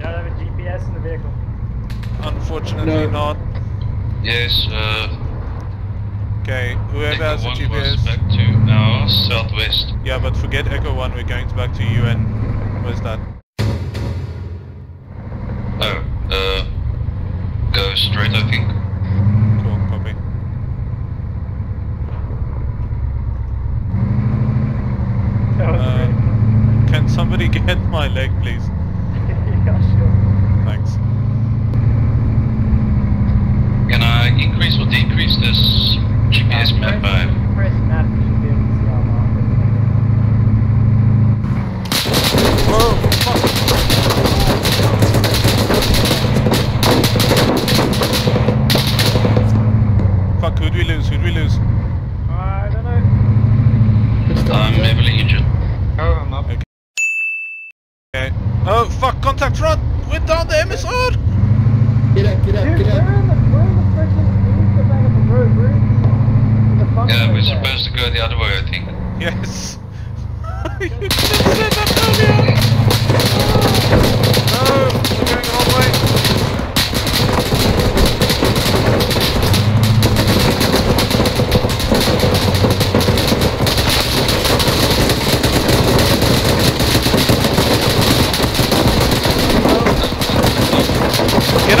Don't have a GPS in the vehicle. Unfortunately not. Yes, okay, whoever has a GPS. Echo 1 was back to now, southwest. Yeah, but forget Echo 1, we're going back to UN. Where's that? Oh, go straight I think. Cool, copy. Can somebody get my leg please? Yeah, sure. Thanks. Can I increase or decrease this GPS map by? Press map, you should be able to see how long. Whoa, fuck! Fuck, who'd we lose? Who'd we lose? I don't know. I'm heavily injured. Oh, I'm up. Okay. Oh, fuck, contact front! We're down the MSR! Get up, dude, get up! Yeah, we're supposed to go the other way, I think. Yes. You could have said that earlier. No, we're going the wrong way. Get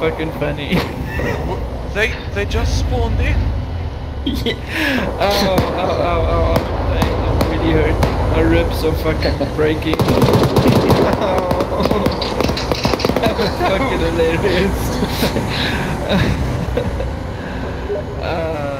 Fucking funny. They just spawned in. Yeah. Oh, I'm really hurt. My ribs are fucking breaking. Oh, that was fucking hilarious.